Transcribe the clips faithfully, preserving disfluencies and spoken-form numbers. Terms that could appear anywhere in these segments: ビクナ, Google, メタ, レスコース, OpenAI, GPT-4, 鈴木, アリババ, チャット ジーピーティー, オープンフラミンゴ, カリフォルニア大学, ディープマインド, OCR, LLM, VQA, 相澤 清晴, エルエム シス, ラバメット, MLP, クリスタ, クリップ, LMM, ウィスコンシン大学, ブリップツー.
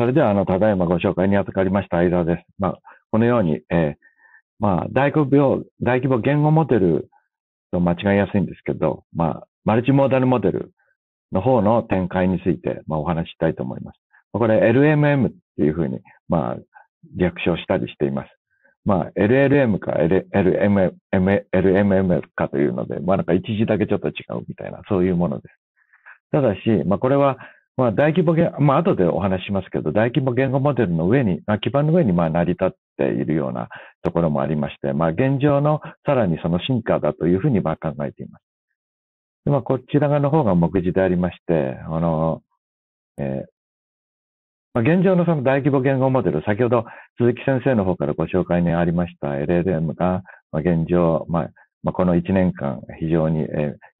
それでは、あの、ただいまご紹介に預かりました相沢です。まあ、このように、えー、まあ、大規模、大規模言語モデルと間違いやすいんですけど、まあ、マルチモーダルモデルの方の展開について、まあ、お話ししたいと思います。これ、エルエムエム っていうふうに、まあ、略称したりしています。まあ、エルエルエム か エルエムエム かというので、まあなんか一時だけちょっと違うみたいな、そういうものです。ただし、まあこれは、まあ大規模言、まあ後でお話ししますけど、大規模言語モデルの上に、まあ、基盤の上にまあ成り立っているようなところもありまして、まあ現状のさらにその進化だというふうにまあ考えています。でまあこちら側の方が目次でありまして、あの、えー現状のその大規模言語モデル、先ほど鈴木先生の方からご紹介にありました エルエルエム が現状、まあ、このいちねんかん非常に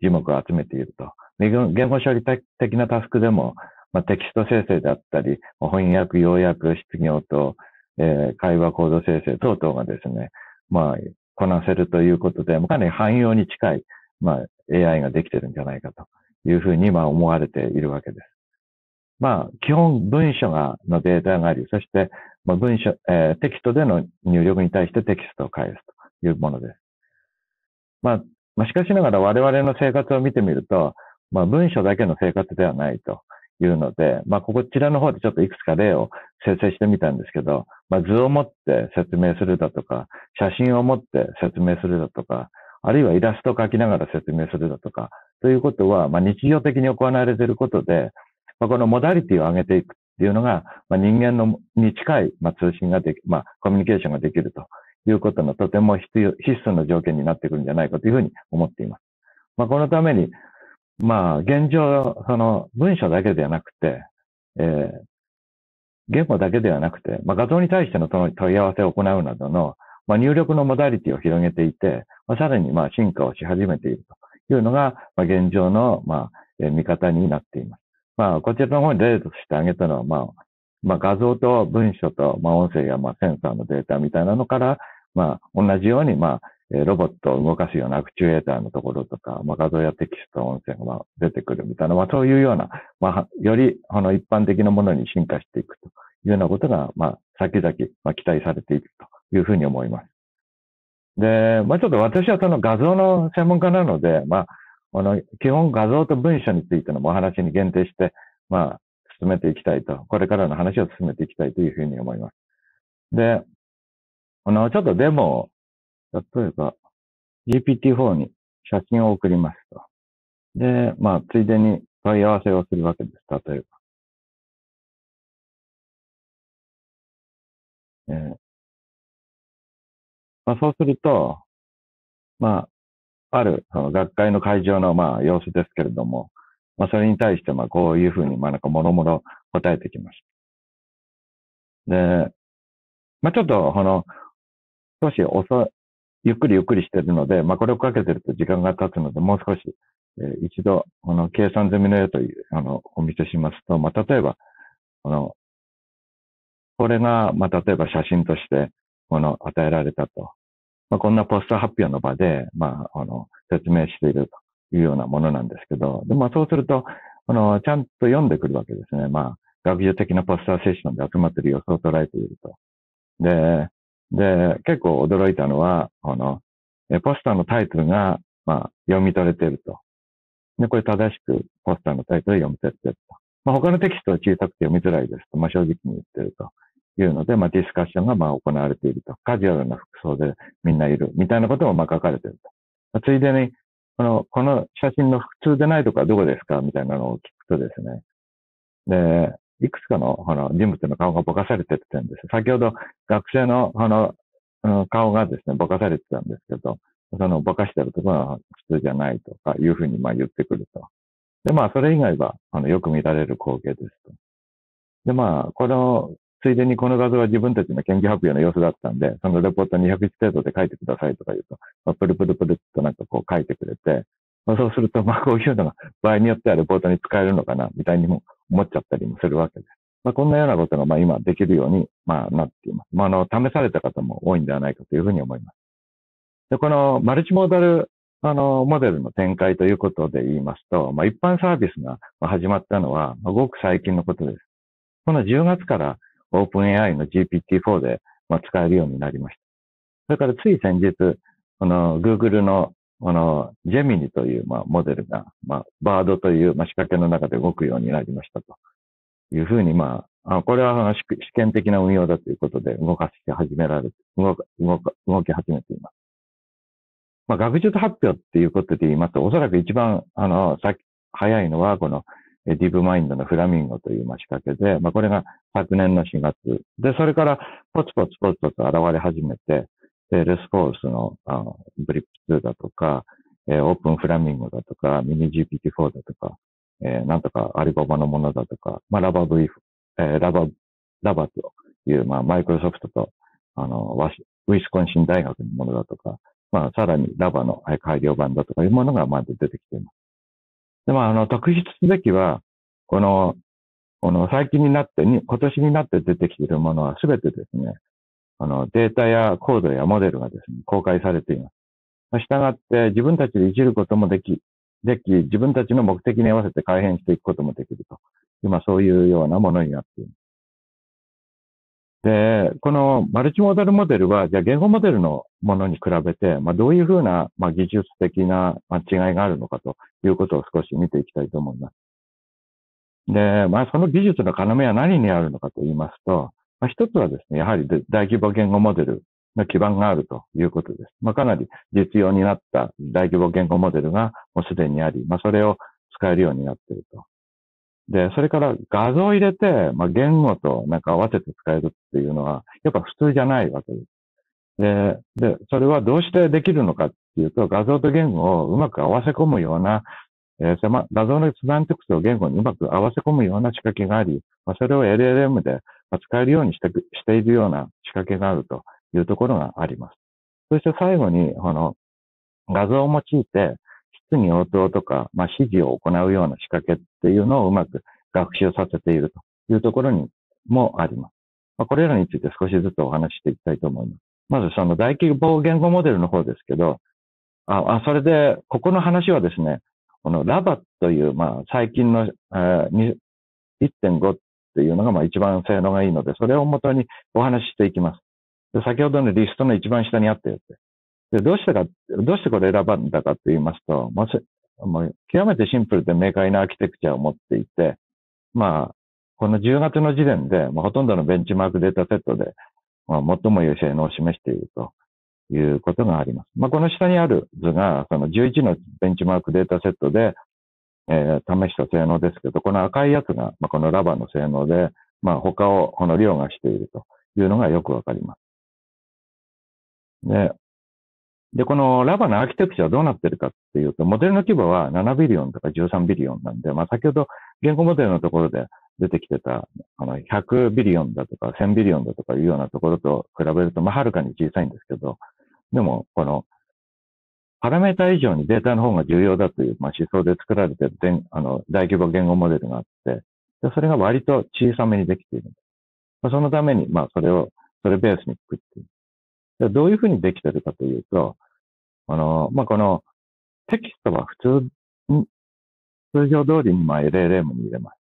注目を集めていると。言語処理的なタスクでも、まあ、テキスト生成であったり、翻訳、要約、失業と、えー、会話構造生成等々がですね、まあ、こなせるということで、かなり汎用に近い、まあ、エーアイ ができてるんじゃないかというふうに、まあ、思われているわけです。まあ、基本文書が、のデータがあり、そして、まあ、文書、えー、テキストでの入力に対してテキストを返すというものです。まあ、まあ、しかしながら我々の生活を見てみると、まあ、文書だけの生活ではないというので、まあ、こちらの方でちょっといくつか例を生成してみたんですけど、まあ、図を持って説明するだとか、写真を持って説明するだとか、あるいはイラストを描きながら説明するだとか、ということは、まあ、日常的に行われていることで、このモダリティを上げていくっていうのが、まあ、人間のに近い、まあ、通信ができ、まあ、コミュニケーションができるということのとても必要、必須の条件になってくるんじゃないかというふうに思っています。まあ、このために、まあ、現状、その文章だけではなくて、えー、言語だけではなくて、まあ、画像に対しての問い合わせを行うなどの、まあ、入力のモダリティを広げていて、まあ、さらにまあ進化をし始めているというのが、まあ、現状のまあ見方になっています。まあ、こちらの方に例として挙げたのは、まあ、まあ、画像と文書と、まあ、音声や、まあ、センサーのデータみたいなのから、まあ、同じように、まあ、ロボットを動かすようなアクチュエーターのところとか、まあ、画像やテキスト、音声がまあ出てくるみたいな、まあ、そういうような、まあ、より、あの、一般的なものに進化していくというようなことが、まあ、先々、まあ、期待されているというふうに思います。で、まあ、ちょっと私はその画像の専門家なので、まあ、この基本画像と文書についてのお話に限定して、まあ、進めていきたいと、これからの話を進めていきたいというふうに思います。で、あの、ちょっとデモを、例えば、ジーピーティーフォー に写真を送りますと。で、まあ、ついでに問い合わせをするわけです。例えば。えー、まあ、そうすると、まあ、ある、その学会の会場の、まあ、様子ですけれども、まあ、それに対して、まあ、こういうふうに、まあ、なんか、もろもろ答えてきました。で、まあ、ちょっと、この、少し遅い、ゆっくりゆっくりしてるので、まあ、これをかけてると時間が経つので、もう少し、えー、一度、この、計算済みの絵という、あの、お見せしますと、まあ、例えば、この、これが、まあ、例えば写真として、この、与えられたと。まあ、こんなポスター発表の場で、まあ、あの、説明しているというようなものなんですけど、で、まあ、そうすると、あの、ちゃんと読んでくるわけですね。まあ、学術的なポスターセッションで集まっている様子を捉えていると。で、で、結構驚いたのは、あの、ポスターのタイトルが、まあ、読み取れていると。で、これ正しくポスターのタイトル読み取れていると。まあ、他のテキストは小さくて読みづらいですと、まあ、正直に言っていると。いうので、まあ、ディスカッションがまあ行われていると。カジュアルな服装でみんないる。みたいなこともまあ書かれていると。まあ、ついでに、この、この写真の普通でないとこはどこですかみたいなのを聞くとですね。で、いくつかの、この人物の顔がぼかされてたんです。先ほど学生の、この、顔がですね、ぼかされてたんですけど、そのぼかしてるところは普通じゃないとかいうふうにまあ言ってくると。で、まあ、それ以外は、あの、よく見られる光景ですと。で、まあ、この、ついでにこの画像は自分たちの研究発表の様子だったんで、そのレポートにひゃくじ程度で書いてくださいとか言うと、まあ、プルプルプルっとなんかこう書いてくれて、まあ、そうすると、まあこういうのが場合によってはレポートに使えるのかな、みたいにも思っちゃったりもするわけです。まあこんなようなことがまあ今できるようにまあなっています。まああの、試された方も多いんではないかというふうに思います。で、このマルチモーダル、あの、モデルの展開ということで言いますと、まあ一般サービスが始まったのは、まあ、ごく最近のことです。このじゅうがつから オープンエーアイ の ジーピーティーフォー で使えるようになりました。だからつい先日、この Google のこのジェミニというまあモデルが、まあ、バードというまあ仕掛けの中で動くようになりましたというふうに、まあ、あこれは試験的な運用だということで動かして始められて、動か、動か、動き始めています。まあ、学術発表っていうことで言いますと、おそらく一番、あの、さ早いのは、このディープマインドのフラミンゴというまあ仕掛けで、まあ、これが昨年のしがつ。で、それからポツポツポツポツ現れ始めて、レスコースのブリップツーだとか、オープンフラミンゴだとか、ミニ ジーピーティーフォー だとか、なんとかアリババのものだとか、まあ、ラバブイフ、ラバ、ラバという、まあ、マイクロソフトと、あの、ウィスコンシン大学のものだとか、まあ、さらにラバの改良版だとかいうものがまず出てきています。でも、あの、特筆すべきは、この、この最近になって、今年になって出てきているものは全てですね、あの、データやコードやモデルがですね、公開されています。したがって、自分たちでいじることもでき、でき、自分たちの目的に合わせて改変していくこともできると。今、そういうようなものになっています。で、このマルチモーダルモデルは、じゃあ言語モデルのものに比べて、まあ、どういうふうな、まあ、技術的な違いがあるのかということを少し見ていきたいと思います。で、まあ、その技術の要は何にあるのかと言いますと、まあ、一つはですね、やはり大規模言語モデルの基盤があるということです。まあ、かなり実用になった大規模言語モデルがもうすでにあり、まあ、それを使えるようになっていると。で、それから画像を入れて、まあ、言語となんか合わせて使えるっていうのは、やっぱ普通じゃないわけです。で、で、それはどうしてできるのかっていうと、画像と言語をうまく合わせ込むような、えー、ま、画像のセマンティクスを言語にうまく合わせ込むような仕掛けがあり、まあ、それを エルエルエム で使えるようにして、しているような仕掛けがあるというところがあります。そして最後に、この画像を用いて質疑応答とか、まあ、指示を行うような仕掛けっていうのをうまく学習させているというところにもあります。まあ、これらについて少しずつお話ししていきたいと思います。まずその大規模言語モデルの方ですけど、あ、あ、それで、ここの話はですね、このラバという、まあ、最近の、えー、いってんごっていうのがまあ一番性能がいいので、それをもとにお話ししていきます。で、先ほどのリストの一番下にあったやつ。で、どうしてか、どうしてこれ選ばんだかと言いますと、もう、もう極めてシンプルで明快なアーキテクチャを持っていて、まあ、このじゅうがつの時点で、まあ、ほとんどのベンチマークデータセットで、まあ、最も良い性能を示しているということがあります。まあ、この下にある図が、そのじゅういちのベンチマークデータセットで、えー、試した性能ですけど、この赤いやつが、まあ、このラバの性能で、まあ、他をこの凌駕しているというのがよくわかります。で、で、このラバのアーキテクチャはどうなってるかっていうと、モデルの規模はななビリオンとかじゅうさんビリオンなんで、まあ、先ほど言語モデルのところで出てきてた、あの、ひゃくビリオンだとかせんビリオンだとかいうようなところと比べると、まあ、はるかに小さいんですけど、でも、この、パラメータ以上にデータの方が重要だという、まあ、思想で作られているあの大規模言語モデルがあって、でそれが割と小さめにできている。まあ、そのために、まあ、それを、それベースに作っている。でどういうふうにできているかというと、あの、まあ、このテキストは普通に、通常通りにまあ エルエルエム に入れます。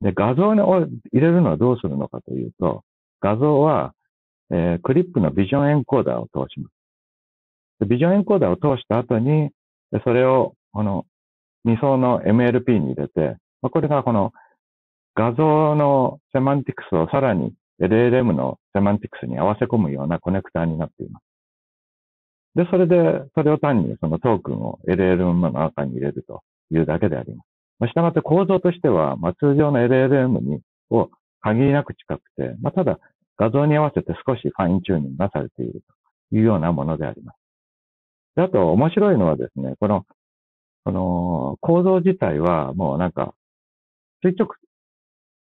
で、画像を入れるのはどうするのかというと、画像は、えー、クリップのビジョンエンコーダーを通します。ビジョンエンコーダーを通した後に、それを、この、に層の エムエルピー に入れて、これがこの、画像のセマンティクスをさらに エルエルエム のセマンティクスに合わせ込むようなコネクターになっています。で、それで、それを単にそのトークンを エルエルエム の中に入れるというだけであります。したがって構造としては、まあ、通常の エルエルエム にを限りなく近くて、まあ、ただ画像に合わせて少しファインチューニングがされているというようなものであります。あと、面白いのはですね、この、この構造自体はもうなんか、垂直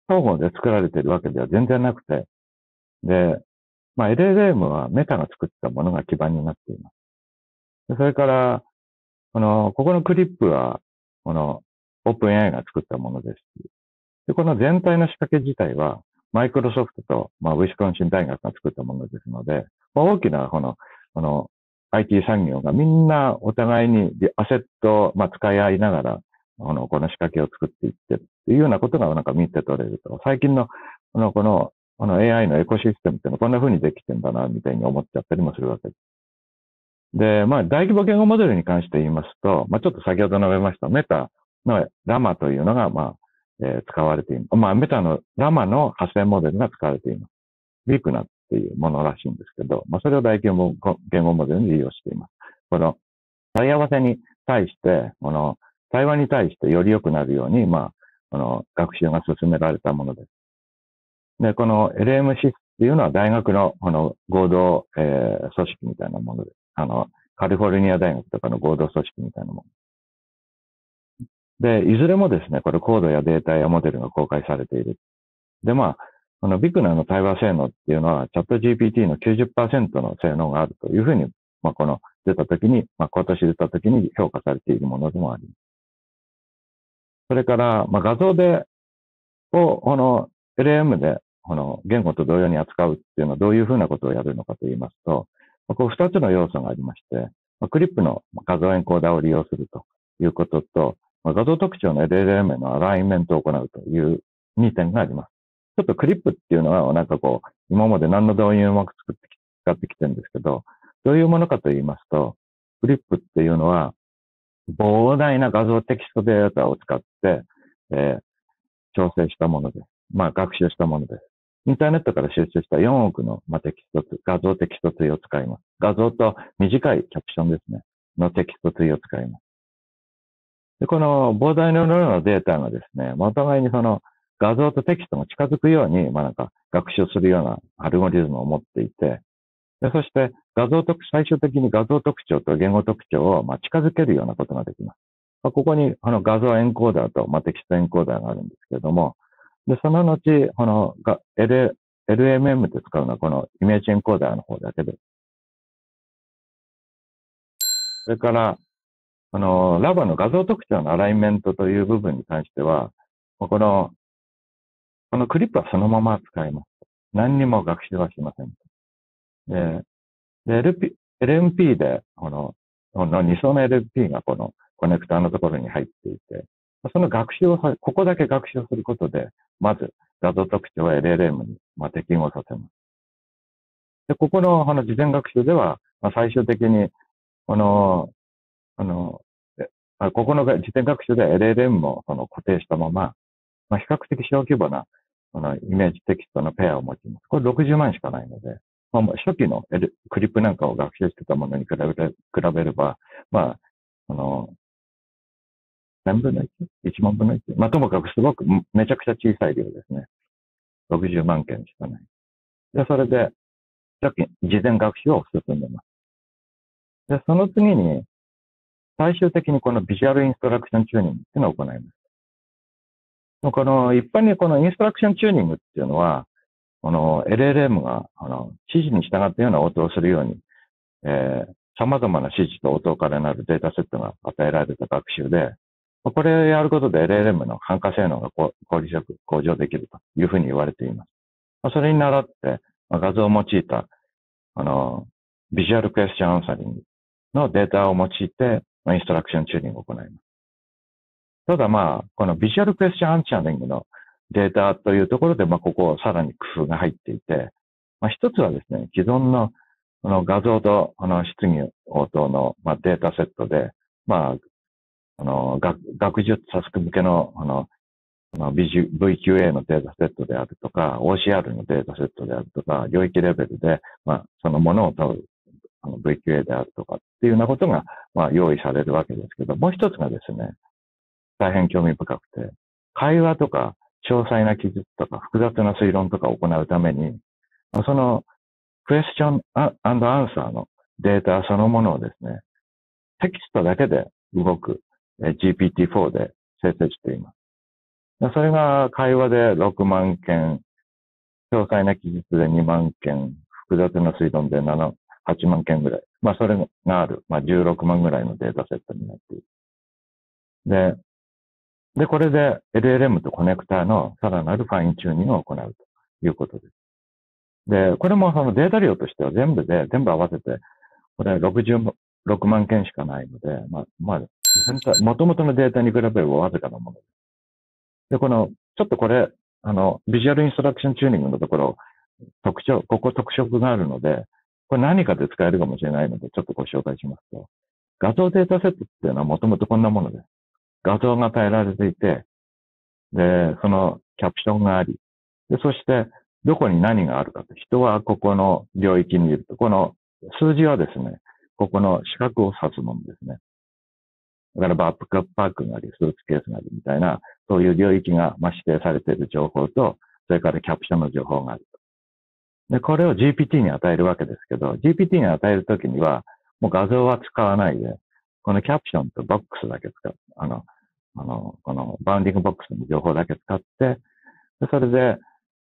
統合で作られているわけでは全然なくて、で、まあ、エルエルエム はメタが作ったものが基盤になっています。それから、この、ここのクリップは、この、オープンエーアイ が作ったものですし、で、この全体の仕掛け自体は、マイクロソフトと、まあ、ウィスコンシン大学が作ったものですので、まあ、大きな、この、この、アイティー 産業がみんなお互いにアセットをまあ使い合いながら、あの、この仕掛けを作っていってるっていうようなことがなんか見て取れると、最近の、この、この、この エーアイ のエコシステムっていうのはこんな風にできてんだな、みたいに思っちゃったりもするわけです。で、まあ、大規模言語モデルに関して言いますと、まあ、ちょっと先ほど述べましたメタのラマというのが、まあ、えー、使われています。まあ、メタのラマの派生モデルが使われています。ビクナっていうものらしいんですけど、まあ、それを大規模言語モデルに利用しています。この、問い合わせに対して、この、対話に対してより良くなるように、まあ、この、学習が進められたものです。で、この エルエム シスっていうのは大学の、この、合同、えー、組織みたいなものです。あの、カリフォルニア大学とかの合同組織みたいなもの。で、いずれもですね、これコードやデータやモデルが公開されている。で、まあ、このビクナの対話性能っていうのは、チャット ジーピーティー の きゅうじゅっパーセント の性能があるというふうに、まあ、この、出たときに、まあ、今年出たときに評価されているものでもあります。それから、まあ、画像で、を、この、エルエム で、この、言語と同様に扱うっていうのはどういうふうなことをやるのかと言いますと、こう二つの要素がありまして、クリップの画像エンコーダーを利用するということと、画像特徴の エルエルエム へのアライメントを行うというにてんがあります。ちょっとクリップっていうのは、なんかこう、今まで何の導入も作ってき、使ってきてるんですけど、どういうものかと言いますと、クリップっていうのは、膨大な画像テキストデータを使って、えー、調整したものです。まあ、学習したものです。インターネットから収集したよんおくの、まあ、テキスト、画像テキスト対を使います。画像と短いキャプションですね。のテキスト対を使います。で、この膨大な量のデータがですね、まあ、お互いにその画像とテキストが近づくように、まあ、なんか学習するようなアルゴリズムを持っていて、で、そして画像特、最終的に画像特徴と言語特徴を、まあ、近づけるようなことができます。まあ、ここにあの画像エンコーダーと、まあ、テキストエンコーダーがあるんですけれども、で、その後、この エルエムエム って使うのはこのイメージエンコーダーの方だけです。それから、このラバの画像特徴のアライメントという部分に関しては、この、このクリップはそのまま使います。何にも学習はしません。で、で LP、エルエムピー で、この、このに層の エルエムピー がこのコネクターのところに入っていて、その学習を、ここだけ学習することで、まず画像特徴は エルエルエム に適合させます。で、ここの、あの、事前学習では、まあ、最終的に、この、あの、ここの事前学習では エルエルエム もその固定したまま、まあ、比較的小規模な、このイメージテキストのペアを持ちます。これろくじゅうまんしかないので、まあ、初期の、L、クリップなんかを学習してたものに比べ、比べれば、まあ、あの、何分の いち? いちまん分のいち。まあ、ともかくすごくめちゃくちゃ小さい量ですね。ろくじゅうまんけんしかない。で、それで、さっき事前学習を進んでます。で、その次に、最終的にこのビジュアルインストラクションチューニングっていうのを行います。この、一般にこのインストラクションチューニングっていうのは、この エルエルエム が、あの、指示に従ったような応答をするように、えー、様々な指示と応答からなるデータセットが与えられた学習で、これをやることで エルエルエム の反価性能が効率よく向上できるというふうに言われています。それに倣って、画像を用いた、あの、ビジュアルクエスチョンアンサリングのデータを用いて、インストラクションチューニングを行います。ただまあ、このビジュアルクエスチョンアンサリングのデータというところで、まあ、ここをさらに工夫が入っていて、まあ、一つはですね、既存のこの画像とこの質疑応答のまあデータセットで、まあ、あの、学、学術タスク向けの、あの、ブイキューエー のデータセットであるとか、オーシーアール のデータセットであるとか、領域レベルで、まあ、そのものを問う、あの、ブイキューエー であるとかっていうようなことが、まあ、用意されるわけですけど、もう一つがですね、大変興味深くて、会話とか、詳細な記述とか、複雑な推論とかを行うために、その、クエスチョン&アンサーのデータそのものをですね、テキストだけで動く、ジーピーティーフォー で生成しています。それが会話でろくまんけん、詳細な記述でにまんけん、複雑な推論ではちまんけんぐらい。まあそれがある、まあじゅうろくまんぐらいのデータセットになっている。で、で、これで エルエルエム とコネクターのさらなるファインチューニングを行うということです。で、これもそのデータ量としては全部で、全部合わせて、これはろくじゅうろくまんけんしかないので、まあ、まあ、もともとのデータに比べればわずかなもの。で、この、ちょっとこれ、あの、ビジュアルインストラクションチューニングのところ、特徴、ここ特色があるので、これ何かで使えるかもしれないので、ちょっとご紹介しますと、画像データセットっていうのはもともとこんなものです。画像が与えられていて、で、そのキャプションがあり、で、そして、どこに何があるかと。人はここの領域にいると。この数字はですね、ここの四角を指すものですね。だからバックパックがあり、スーツケースがありみたいな、そういう領域が指定されている情報と、それからキャプションの情報があると。で、これを ジーピーティー に与えるわけですけど、ジーピーティー に与えるときには、もう画像は使わないで、このキャプションとボックスだけ使う。あの、あの、このバウンディングボックスの情報だけ使って、でそれで、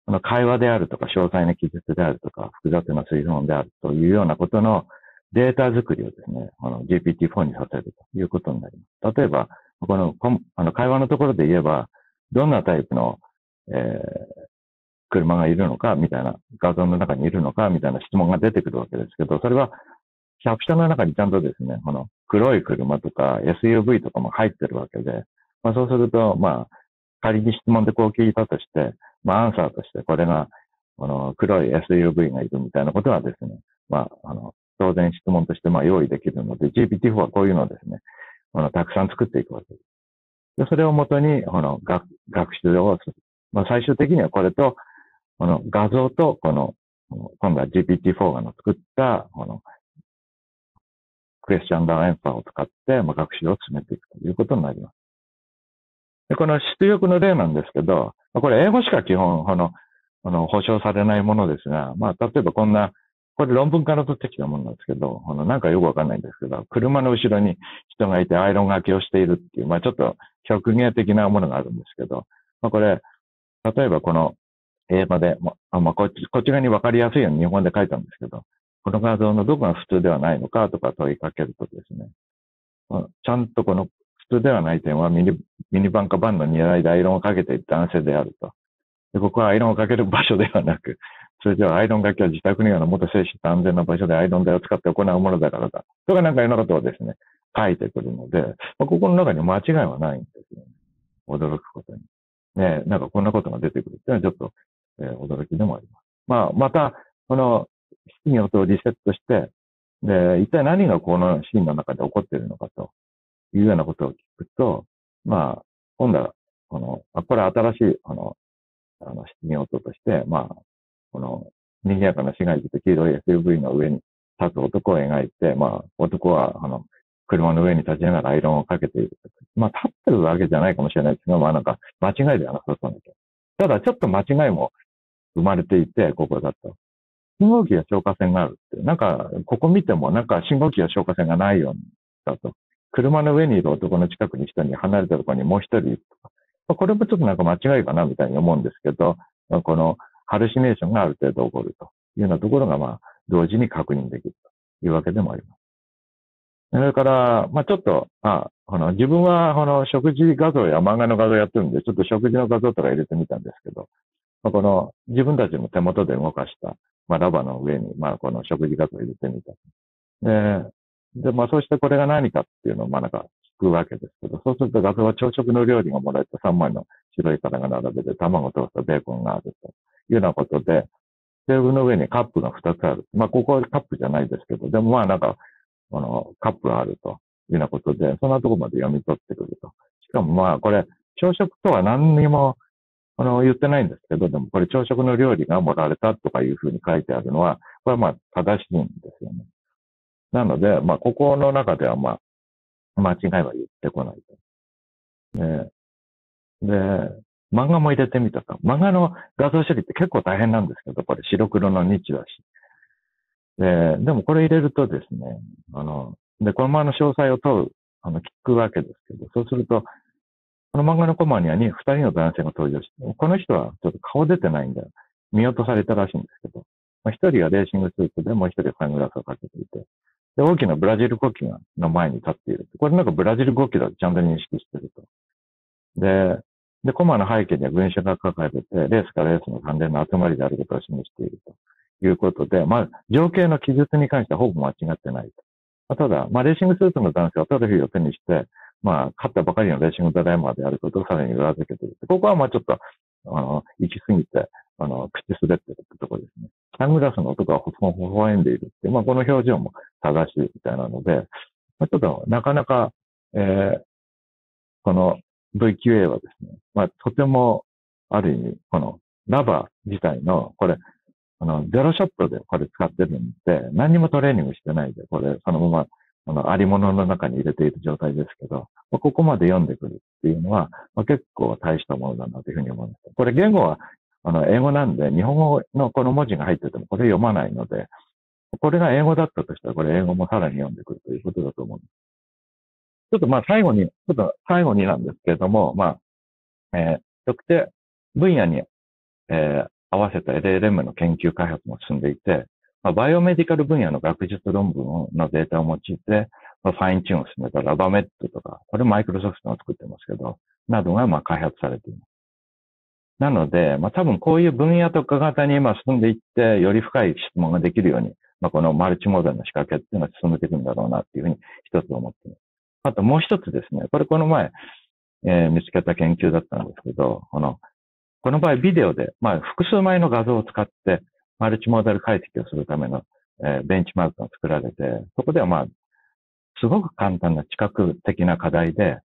この会話であるとか、詳細な記述であるとか、複雑な推論であるというようなことのデータ作りをですね、あの ジーピーティーフォー にさせるということになります。例えば、この、あの会話のところで言えば、どんなタイプの、えー、車がいるのか、みたいな、画像の中にいるのか、みたいな質問が出てくるわけですけど、それは、キャプションの中にちゃんとですね、この黒い車とか エスユーブイ とかも入ってるわけで、まあ、そうすると、まあ、仮に質問でこう聞いたとして、まあ、アンサーとして、これが、この黒い エスユーブイ がいるみたいなことはですね、まあ、あの、当然質問として、まあ、用意できるので、ジーピーティーフォー はこういうのをですね、あの、たくさん作っていくわけです。で、それをもとに、この、学、学習をする。まあ、最終的にはこれと、この画像と、この、今度は ジーピーティーフォー が作った、この、クエスチョン&エンサーを使って、まあ、学習を進めていくということになります。で、この出力の例なんですけど、これ英語しか基本、この、あの、保証されないものですが、まあ、例えばこんな、これ論文から取ってきたものなんですけど、このなんかよくわかんないんですけど、車の後ろに人がいてアイロンがけをしているっていう、まあ、ちょっと表現的なものがあるんですけど、まあ、これ、例えばこの英語で、まあ、まあ、こっち、こっち側にわかりやすいように日本で書いたんですけど、この画像のどこが普通ではないのかとか問いかけるとですね、ちゃんとこの普通ではない点はミニ、ミニバンかバンの荷台でアイロンをかけている男性であると。で、ここはアイロンをかける場所ではなく、通常アイロンがけは自宅のような元精子と安全な場所でアイロン台を使って行うものだからだ。とかなんかいうようなことをですね、書いてくるので、まあ、ここの中に間違いはないんですよね。驚くことに。ね、なんかこんなことが出てくるっていうのはちょっと、えー、驚きでもあります。まあ、また、この、質疑応答をリセットして、で、一体何がこのシーンの中で起こっているのかと。いうようなことを聞くと、まあ、今度は、この、あ、これ新しい、あの、あの、質疑応答として、まあ、この、賑やかな市街地と黄色い エスユーブイ の上に立つ男を描いて、まあ、男は、あの、車の上に立ちながらアイロンをかけている。まあ、立ってるわけじゃないかもしれないですが、まあ、なんか、間違いではなさそうなんです。ただ、ちょっと間違いも生まれていて、ここだと。信号機や消火栓があるって。なんか、ここ見ても、なんか信号機や消火栓がないようにだと。車の上にいる男の近くに一人、離れたところにもう一人いるとか。これもちょっとなんか間違いかなみたいに思うんですけど、このハルシネーションがある程度起こるというようなところが、まあ、同時に確認できるというわけでもあります。それから、まあちょっと、あ、この自分はこの食事画像や漫画の画像やってるんで、ちょっと食事の画像とか入れてみたんですけど、まあ、この自分たちの手元で動かした、まあ、ラバの上に、まあこの食事画像を入れてみた。でで、まあそうしてこれが何かっていうのをまあなんか聞くわけですけど、そうすると画像は朝食の料理がもらえたさんまいの白い皿が並べて卵とベーコンがあるというようなことで、テーブルの上にカップがふたつある。まあここはカップじゃないですけど、でもまあなんか、あの、カップがあるというようなことで、そんなとこまで読み取ってくると。しかもまあこれ、朝食とは何にも、あの、言ってないんですけど、でもこれ朝食の料理がもられたとかいうふうに書いてあるのは、これはまあ正しいんですよね。なので、まあ、ここの中では、まあ、間違いは言ってこないと。で、で、漫画も入れてみたと。漫画の画像処理って結構大変なんですけど、これ白黒の日だし。で、でもこれ入れるとですね、あの、で、この漫画の詳細を問う、あの、聞くわけですけど、そうすると、この漫画のコマにはに、二人の男性が登場して、この人はちょっと顔出てないんだよ。見落とされたらしいんですけど、まあ、一人がレーシングスーツで、もう一人サングラスをかけていて、で、大きなブラジル国旗の前に立っている。これなんかブラジル国旗だとちゃんと認識してると。で、で、コマの背景には文章が書かれて、レースかレースの関連の集まりであることを示しているということで、まあ、情景の記述に関してはほぼ間違ってないと。まあ、ただ、まあ、レーシングスーツの男性はトロフィーを手にして、まあ、勝ったばかりのレーシングドライバーであることをさらに裏付けている。ここはまあちょっと、あの、行き過ぎて、あの、口滑ってるってところですね。サングラスの男がほとんど微笑んでいるって、まあこの表情も正しいみたいなので、まあ、ちょっとなかなか、えー、この ブイキューエー はですね、まあとても、ある意味、このラバー自体の、これ、あの、ゼロショットでこれ使ってるんで、何にもトレーニングしてないで、これ、そのまま、あの、ありものの中に入れている状態ですけど、まあ、ここまで読んでくるっていうのは、まあ、結構大したものだなというふうに思います。これ言語は、あの、英語なんで、日本語のこの文字が入っててもこれ読まないので、これが英語だったとしたら、これ英語もさらに読んでくるということだと思うんです。ちょっとまあ最後に、ちょっと最後になんですけれども、まあ、えー、特定分野に、えー、合わせた エルエルエム の研究開発も進んでいて、まあ、バイオメディカル分野の学術論文のデータを用いて、まあ、ファインチューンを進めたラバメットとか、これマイクロソフトが作ってますけど、などがまあ開発されています。なので、まあ、多分こういう分野とか型に今進んでいって、より深い質問ができるように、まあ、このマルチモーダルの仕掛けっていうのが進めていくんだろうなっていうふうに一つ思っています。あともう一つですね、これこの前、えー、見つけた研究だったんですけど、このこの場合、ビデオで、まあ、複数枚の画像を使って、マルチモーダル解析をするための、えー、ベンチマークが作られて、そこでは、まあ、すごく簡単な知覚的な課題で、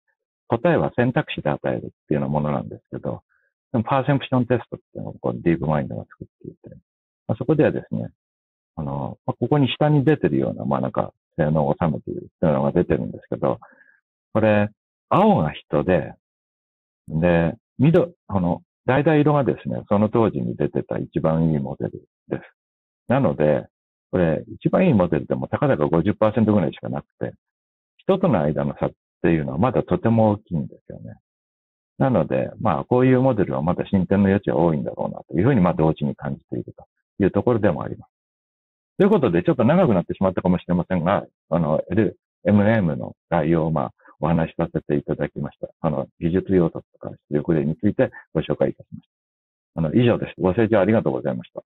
答えは選択肢で与えるっていうようなものなんですけど、でもパーセプションテストっていうのをこうディープマインドが作っていて、まあ、そこではですね、あの、まあ、ここに下に出てるような、まあ、なんか、性能を収めているっていうのが出てるんですけど、これ、青が人で、で、緑、あの、だいだい色がですね、その当時に出てた一番いいモデルです。なので、これ、一番いいモデルでもたかだか ごじゅっパーセント ぐらいしかなくて、人との間の差っていうのはまだとても大きいんですよね。なので、まあ、こういうモデルはまだ進展の余地は多いんだろうなというふうに、まあ、同時に感じているというところでもあります。ということで、ちょっと長くなってしまったかもしれませんが、あの、エルエムエム の概要を、まあ、お話しさせていただきました。あの、技術要素とか出力例についてご紹介いたしました。あの、以上です。ご清聴ありがとうございました。